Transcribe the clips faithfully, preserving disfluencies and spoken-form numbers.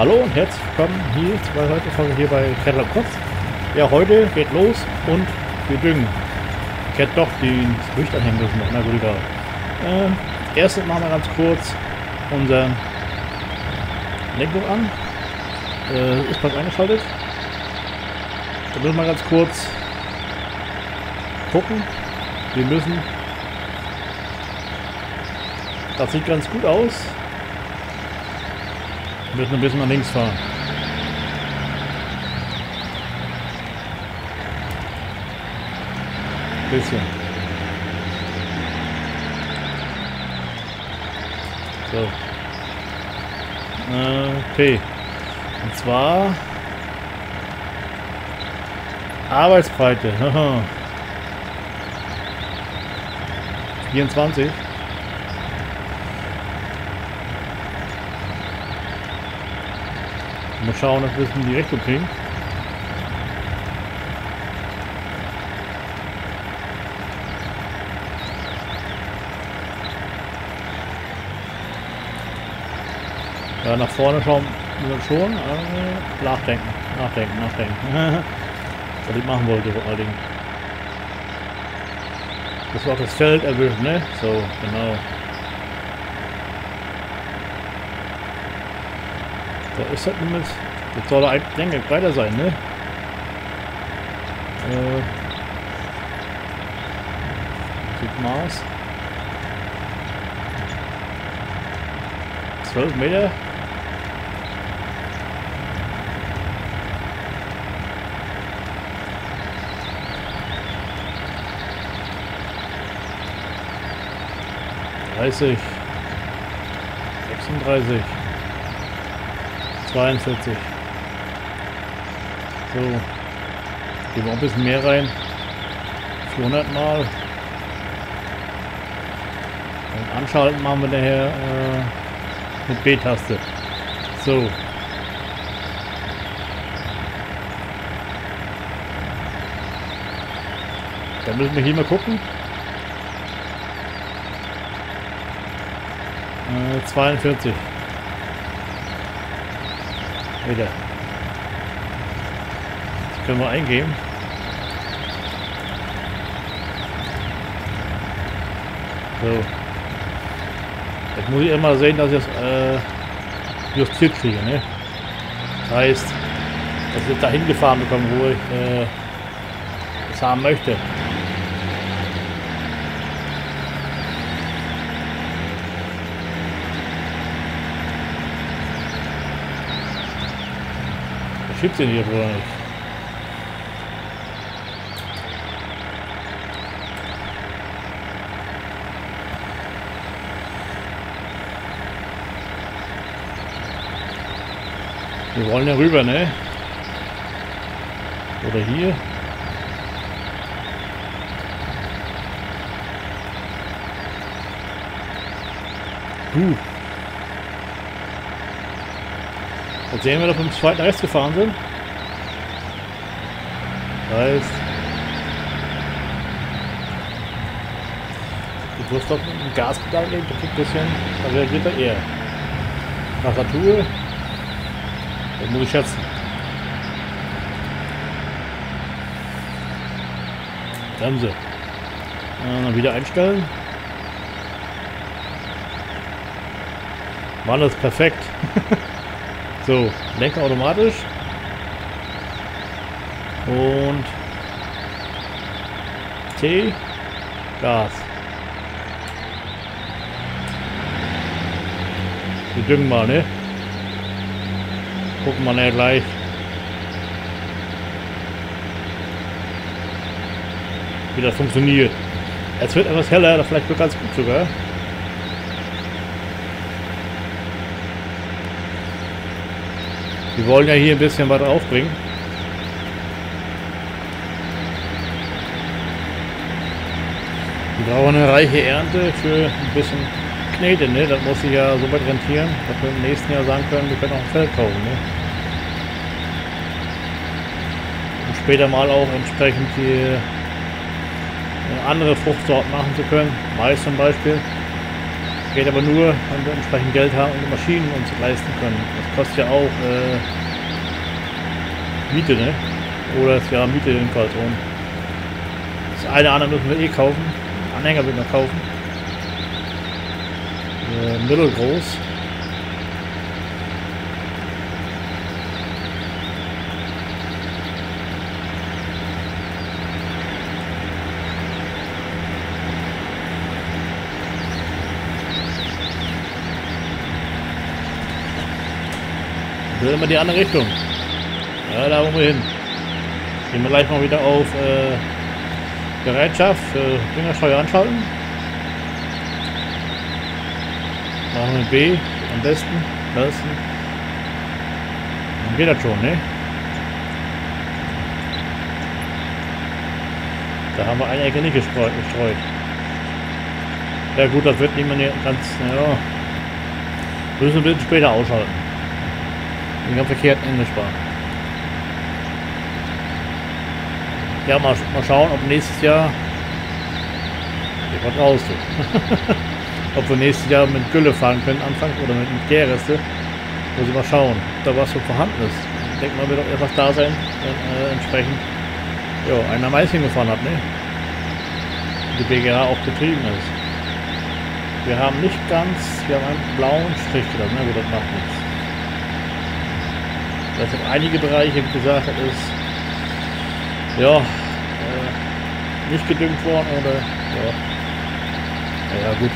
Hallo und herzlich willkommen hier bei heute Folge hier bei Kettle Kotz. Ja, heute geht los und wir düngen. Ich hätte doch den Licht anhängen müssen noch, na gut, egal. Äh, erstens machen wir ganz kurz unseren Lenkung an. Äh, ist was eingeschaltet. Dann müssen wir ganz kurz gucken. Wir müssen. Das sieht ganz gut aus. Wir müssen ein bisschen nach links fahren. Ein bisschen. So. Okay. Und zwar Arbeitsbreite. vierundzwanzig. Mal schauen, dass wir es in die Richtung kriegen. Ja, nach vorne schauen wir schon. Äh, nachdenken, nachdenken, nachdenken. Was ich machen wollte vor allen Dingen. Das war auch das Feld erwischt, ne? So, genau. Da ist das denn mit? Das soll da eigentlich länger breiter sein, ne? Äh. Maß. zwölf Meter. dreißig. sechsunddreißig. zweiundvierzig. So. Gehen wir auch ein bisschen mehr rein. vierhundert Mal. Und anschalten machen wir daher äh, mit B-Taste. So. Dann müssen wir hier mal gucken. Äh, zweiundvierzig. Wieder. Das können wir eingeben. So. Jetzt muss ich immer sehen, dass ich das äh, justiert kriege. Ne? Das heißt, dass ich dahin gefahren bekomme, wo ich es äh, haben möchte. Schiebt den hier wohl nicht. Wir wollen ja rüber, ne? Oder hier? Gut. Jetzt sehen wir, dass wir im zweiten rechts gefahren sind. Das heißt, du musst doch mit dem Gaspedal legen, da kriegt ein bisschen, da reagiert er eher. Nach der Tour, das muss ich schätzen. Bremse. Dann wieder einstellen. Mann, das ist perfekt. So, Lenker automatisch und T, Gas. Wir düngen mal, ne? Gucken wir ja gleich. Wie das funktioniert. Es wird etwas heller, vielleicht wird ganz gut sogar. Wir wollen ja hier ein bisschen was aufbringen. Wir brauchen eine reiche Ernte für ein bisschen Knete, ne? Das muss sich ja so weit rentieren, dass wir im nächsten Jahr sagen können, wir können auch ein Feld kaufen, ne? Und später mal auch entsprechend die andere Fruchtsorten machen zu können, Mais zum Beispiel. Geht aber nur, wenn wir entsprechend Geld haben und Maschinen uns leisten können. Das kostet ja auch äh, Miete, ne? Oder das Jahr Miete in Karlsruhe. Das eine andere müssen wir eh kaufen. Anhänger will man kaufen. Äh, mittelgroß. Immer die andere Richtung. Ja, da wollen wir hin. Gehen wir gleich mal wieder auf äh, Bereitschaft für Fingersteuer anschalten. Machen wir B am besten. besten. Dann geht das schon, ne? Da haben wir eine Ecke nicht gestreut. gestreut. Ja gut, das wird niemand hier ganz, naja. Müssen wir ein bisschen später ausschalten. Ich habe verkehrt Ende sparen. Ja, mal, mal schauen, ob nächstes Jahr. Ich war draußen. Ob wir nächstes Jahr mit Gülle fahren können, anfangen oder mit Gärreste. Muss ich mal schauen, ob da was so vorhanden ist. Ich denke mal, wird auch etwas da sein, wenn äh, entsprechend jo, einer Maischen gefahren hat, ne? Die B G H auch betrieben ist. Wir haben nicht ganz, wir haben einen blauen Strich gelassen, ne? Das macht nichts. Das sind einige Bereiche, wie gesagt, das ist ja äh, nicht gedüngt worden oder ja, naja, gut,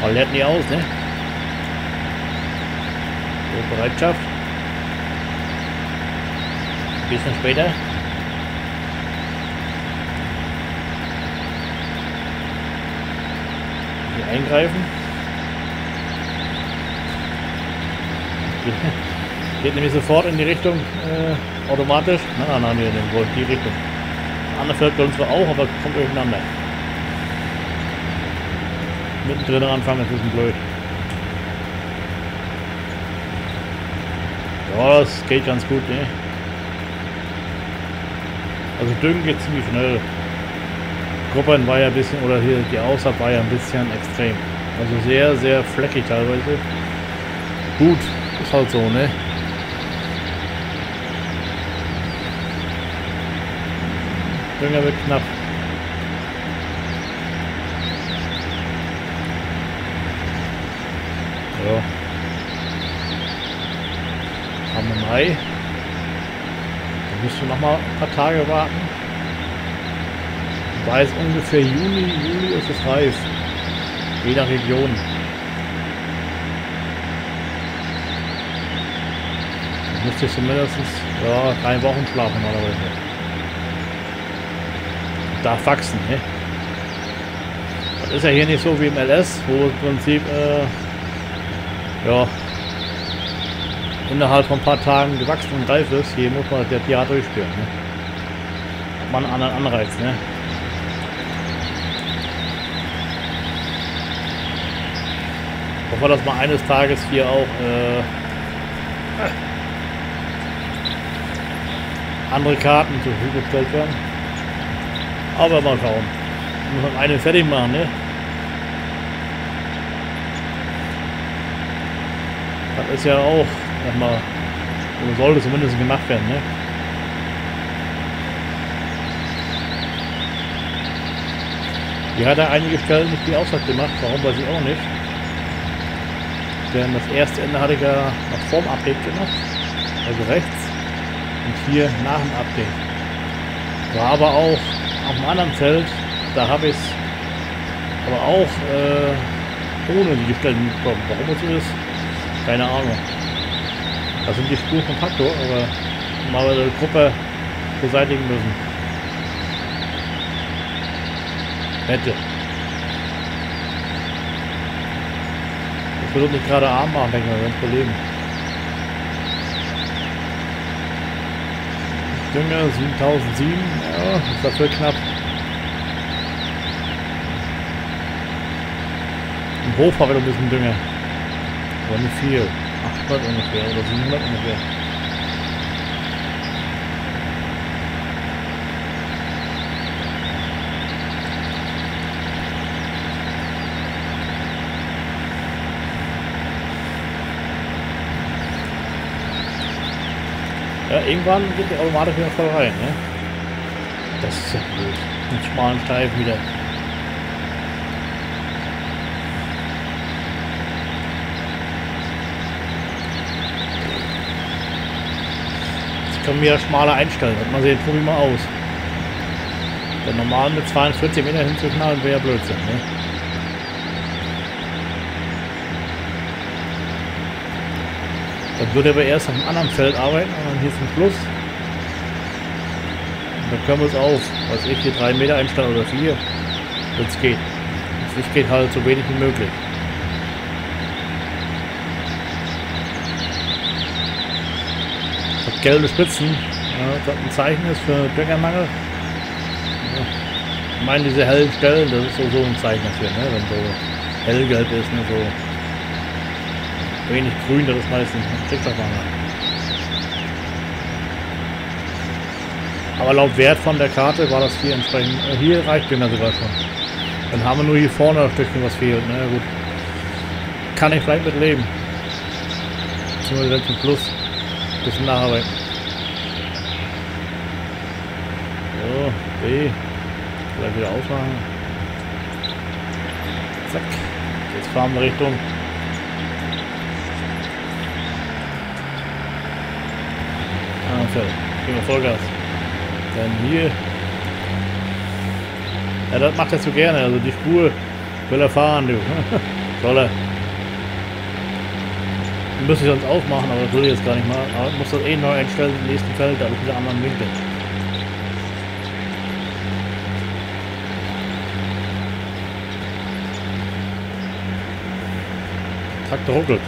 man lernt nie aus, ne? So, Bereitschaft. Ein bisschen später. Hier eingreifen. Okay. Geht nämlich sofort in die Richtung äh, automatisch. Na, na, wir nehmen wohl die Richtung. Andere fällt bei uns zwar auch, aber kommt durcheinander. Mittendrin anfangen, das ist ein bisschen blöd. Ja, das geht ganz gut, ne? Also düngen geht ziemlich schnell. Gruppen war ja ein bisschen, oder hier die Aussaat war ja ein bisschen extrem. Also sehr, sehr fleckig teilweise. Gut, ist halt so, ne? Dünger wird knapp. Ja. Haben wir Mai. Da müsst ihr noch mal ein paar Tage warten. Ich weiß ungefähr Juni, Juli ist es reif. Je nach Region. Da müsste ich zumindest ja, drei Wochen schlafen normalerweise. Darf wachsen. Ne? Das ist ja hier nicht so wie im L S, wo im Prinzip äh, ja, innerhalb von ein paar Tagen gewachsen und reif ist. Hier muss man das Jahr durchspielen. Ne? Hat man einen anderen Anreiz. Ne? Ich hoffe, dass man eines Tages hier auch äh, andere Karten zur Verfügung gestellt werden. Aber mal schauen. Muss man eine fertig machen, ne? Das ist ja auch, sag mal, oder sollte zumindest gemacht werden, ne? Hier hat er einige Stellen nicht die Aussaat gemacht, warum weiß ich auch nicht. Denn das erste Ende hatte ich ja noch vorm Update gemacht, also rechts. Und hier nach dem Update. War aber auch auf dem anderen Feld, da habe ich es aber auch äh, ohne die Stellen mitbekommen. Warum das so ist, keine Ahnung. Das sind die Spuren vom Faktor, aber mal eine Gruppe beseitigen müssen. Hätte. Ich würde nicht gerade arm machen, denke ich, das Problem. Dünger siebentausendsieben, ja, ist dafür knapp. Im Hof habe ich ein bisschen Dünger. Aber nicht viel. achthundert ungefähr oder siebenhundert ungefähr. Ja, irgendwann geht die Automatik wieder voll rein, ne? Das ist ja blöd. Mit schmalen Streifen wieder. Jetzt können wir ja schmaler einstellen. Hat man sehen, probier mal aus. Der normal mit zweiundvierzig Meter hinzuknallen wäre ja Blödsinn, ne? Dann würde aber erst auf einem anderen Feld arbeiten und dann hier zum Fluss. Und dann können wir es auf. Weiß ich, hier drei Meter einstellen oder vier. Wenn es geht. Wenn es nicht geht, halt so wenig wie möglich. Das hat gelbe Spitzen, ja, das ein Zeichen ist für Düngermangel. Ja. Ich meine, diese hellen Stellen, das ist so, so ein Zeichen dafür, ne? Wenn so hellgelb ist, ne? So wenig grün, das ist meistens ein Trichterwanger. Aber laut Wert von der Karte war das hier entsprechend. Hier reicht mir sogar schon. Dann haben wir nur hier vorne ein Stückchen, was fehlt. Na gut. Kann ich vielleicht mit leben. Zum letzten Plus. Ein bisschen nacharbeiten. So, B. Vielleicht wieder aufmachen. Zack. Jetzt fahren wir Richtung. Feld. Gehen wir Vollgas. Dann hier. Ja, das macht er so gerne. Also die Spur will er fahren, du. Soll er. Müsste ich sonst aufmachen, aber das will ich jetzt gar nicht mal. Aber ich muss das eh neu einstellen im nächsten Feld, da habe ich wieder anderen Winkel. Zack, der ruckelt.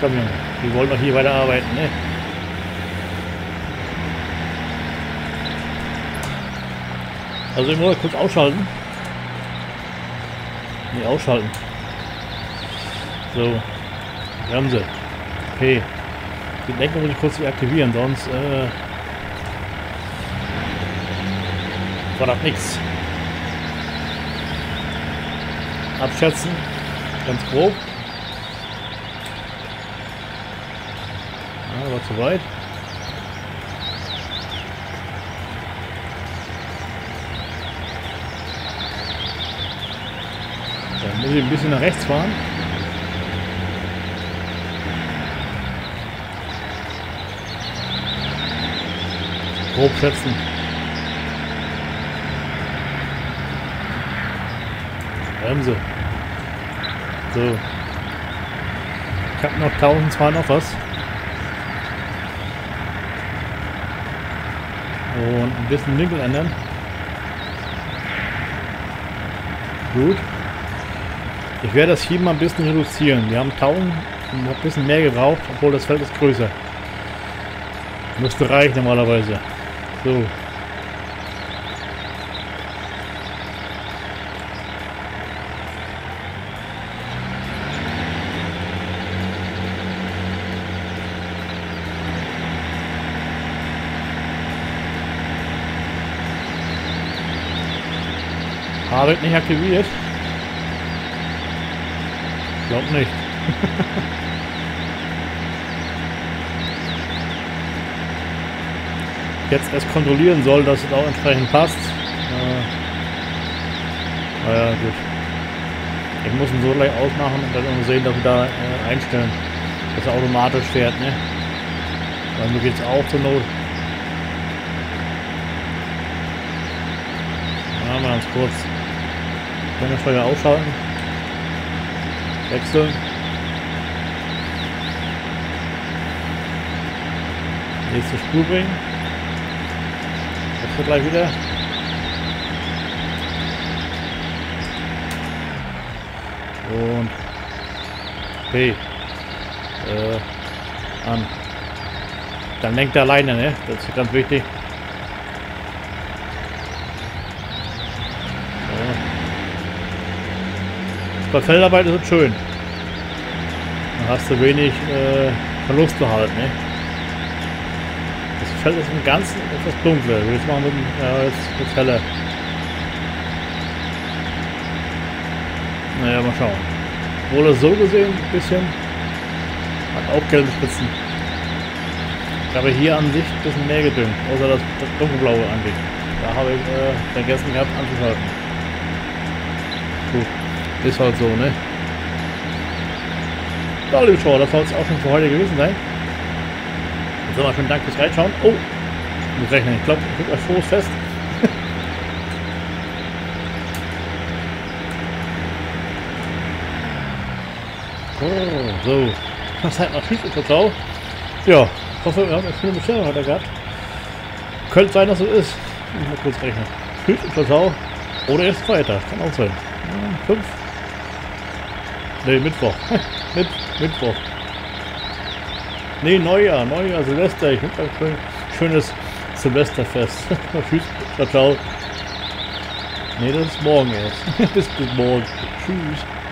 Komm, Junge. Wir wollen doch hier weiterarbeiten, ne? Also ich muss kurz ausschalten. Ne, ausschalten. So. Bremse. Okay. Die Lenkung muss ich kurz deaktivieren, sonst äh, war das nichts. Abschätzen. Ganz grob. War zu weit. Dann muss ich ein bisschen nach rechts fahren. Grob schätzen. Bremse. So. Ich habe noch tausendzweihundert noch was. Und ein bisschen Winkel ändern. Gut. Ich werde das hier mal ein bisschen reduzieren. Wir haben tausend und ein bisschen mehr gebraucht, obwohl das Feld ist größer. Müsste reichen normalerweise. So. Wird nicht aktiviert. Glaub nicht. Jetzt erst kontrollieren soll, dass es auch entsprechend passt. Äh, naja, gut. Ich muss ihn so gleich ausmachen und dann sehen, dass wir da äh, einstellen, dass er automatisch fährt, ne? Dann geht es auch zur Not. Dann haben wir ganz kurz. Steuer ausschalten, wechseln, nächste Spur bringen, wechseln gleich wieder, und B äh, an, dann lenkt er alleine, ne? Das ist ganz wichtig. Bei Feldarbeit ist es schön. Dann hast du wenig äh, Verluste halt, ne? Das Feld ist im Ganzen etwas dunkler. Jetzt machen wir äh, jetzt, jetzt heller. Naja, mal schauen. Obwohl das so gesehen ein bisschen hat auch gelbe Spitzen. Ich habe hier an sich ein bisschen mehr gedüngt, außer das, das dunkelblaue angeht. Da habe ich äh, vergessen gehabt anzuschalten. Gut, ist halt so, ne? Ja, liebe Schauer, das soll es auch schon für heute gewesen sein. Jetzt nochmal schönen Dank fürs Reinschauen. Oh, ich muss rechnen, ich glaube, ich kriege euch frohes Fest. Oh, so, was halt noch schießt, ist das Sau. Ja, ich hoffe, wir haben jetzt viele Bestellungen heute gehabt. Könnte sein, dass es so ist. Ich muss mal kurz rechnen. Schießt, ist das Sau. Oder erst Freitag, kann auch sein. Fünf. Ne, Mittwoch. Mit, Mittwoch. Ne, Neujahr, Neujahr, Silvester. Ich wünsche euch ein schönes Silvesterfest. Tschüss, ciao, ciao. Ne, das ist morgen erst. Bis morgen. Tschüss.